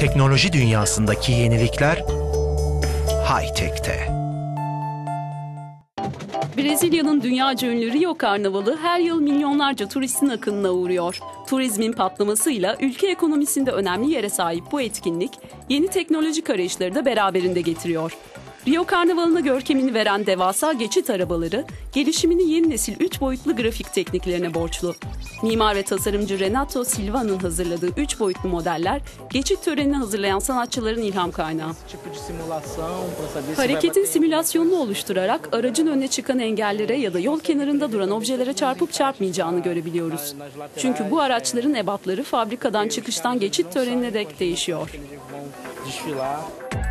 teknoloji dünyasındaki yenilikler high-tech'te. Brezilya'nın dünyaca ünlü Rio Karnavalı her yıl milyonlarca turistin akınına uğruyor. Turizmin patlamasıyla ülke ekonomisinde önemli yere sahip bu etkinlik, yeni teknolojik arayışları da beraberinde getiriyor. Rio Karnavalı'na görkemini veren devasa geçit arabaları, gelişimini yeni nesil 3 boyutlu grafik tekniklerine borçlu. Mimar ve tasarımcı Renato Silva'nın hazırladığı 3 boyutlu modeller, geçit törenini hazırlayan sanatçıların ilham kaynağı. Hareketin simülasyonunu oluşturarak aracın önüne çıkan engellere ya da yol kenarında duran objelere çarpıp çarpmayacağını görebiliyoruz. Çünkü bu araçların ebatları fabrikadan çıkıştan geçit törenine dek değişiyor.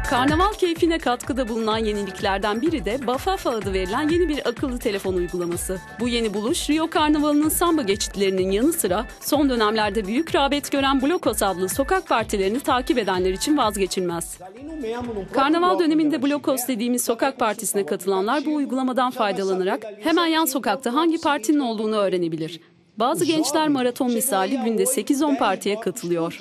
Karnaval keyfine katkıda bulunan yeniliklerden biri de Bafafa adı verilen yeni bir akıllı telefon uygulaması. Bu yeni buluş Rio Karnavalı'nın samba geçitlerinin yanı sıra son dönemlerde büyük rağbet gören Blokos adlı sokak partilerini takip edenler için vazgeçilmez. Karnaval döneminde Blokos dediğimiz sokak partisine katılanlar bu uygulamadan faydalanarak hemen yan sokakta hangi partinin olduğunu öğrenebilir. Bazı gençler maraton misali günde 8-10 partiye katılıyor.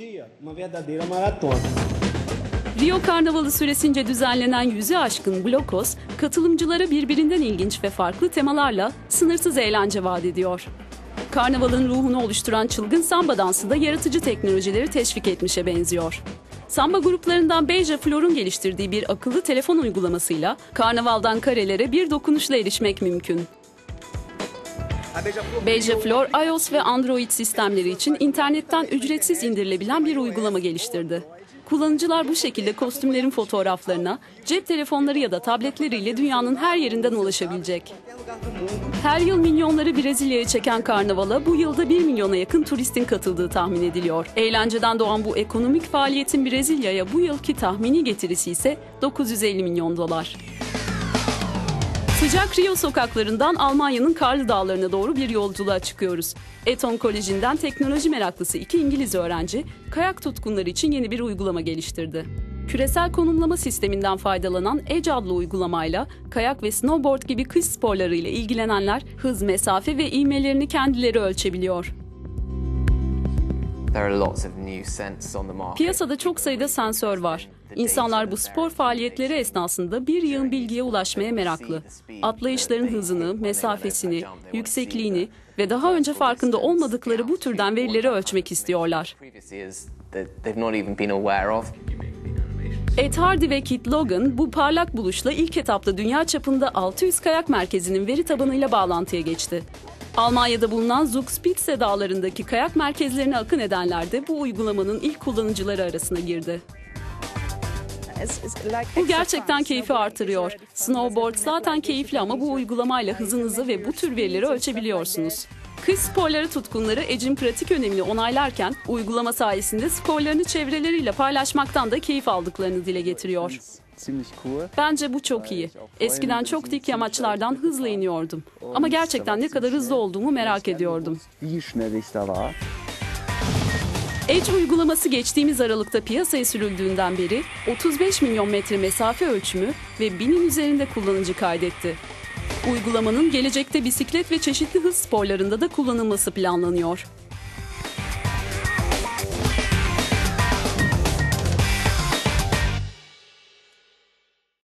Rio Karnavalı süresince düzenlenen 100'ü aşkın Blokos, katılımcılara birbirinden ilginç ve farklı temalarla sınırsız eğlence vaat ediyor. Karnavalın ruhunu oluşturan çılgın samba dansı da yaratıcı teknolojileri teşvik etmişe benziyor. Samba gruplarından Beja Flor'un geliştirdiği bir akıllı telefon uygulamasıyla karnavaldan karelere bir dokunuşla erişmek mümkün. Beja Flor, iOS ve Android sistemleri için internetten ücretsiz indirilebilen bir uygulama geliştirdi. Kullanıcılar bu şekilde kostümlerin fotoğraflarına, cep telefonları ya da tabletleriyle dünyanın her yerinden ulaşabilecek. Her yıl milyonları Brezilya'ya çeken karnavala bu yılda 1 milyona yakın turistin katıldığı tahmin ediliyor. Eğlenceden doğan bu ekonomik faaliyetin Brezilya'ya bu yılki tahmini getirisi ise 950 milyon dolar. Sıcak Rio sokaklarından Almanya'nın karlı dağlarına doğru bir yolculuğa çıkıyoruz. Eton Koleji'nden teknoloji meraklısı 2 İngiliz öğrenci, kayak tutkunları için yeni bir uygulama geliştirdi. Küresel konumlama sisteminden faydalanan Edge adlı uygulamayla kayak ve snowboard gibi kış sporlarıyla ilgilenenler hız, mesafe ve ivmelerini kendileri ölçebiliyor. Piyasada çok sayıda sensör var. İnsanlar bu spor faaliyetleri esnasında bir yığın bilgiye ulaşmaya meraklı. Atlayışların hızını, mesafesini, yüksekliğini ve daha önce farkında olmadıkları bu türden verileri ölçmek istiyorlar. Ed Hardy ve Kit Logan bu parlak buluşla ilk etapta dünya çapında 600 kayak merkezinin veri tabanıyla bağlantıya geçti. Almanya'da bulunan Zugspitze dağlarındaki kayak merkezlerine akın edenler de bu uygulamanın ilk kullanıcıları arasına girdi. Bu gerçekten keyfi artırıyor. Snowboard zaten keyifli ama bu uygulamayla hızınızı ve bu tür verileri ölçebiliyorsunuz. Kış sporları tutkunları Edge'in pratik önemini onaylarken uygulama sayesinde skorlarını çevreleriyle paylaşmaktan da keyif aldıklarını dile getiriyor. Bence bu çok iyi. Eskiden çok dik yamaçlardan hızla iniyordum. Ama gerçekten ne kadar hızlı olduğumu merak ediyordum. Edge uygulaması geçtiğimiz Aralık'ta piyasaya sürüldüğünden beri 35 milyon metre mesafe ölçümü ve 1000'in üzerinde kullanıcı kaydetti. Uygulamanın gelecekte bisiklet ve çeşitli hız sporlarında da kullanılması planlanıyor.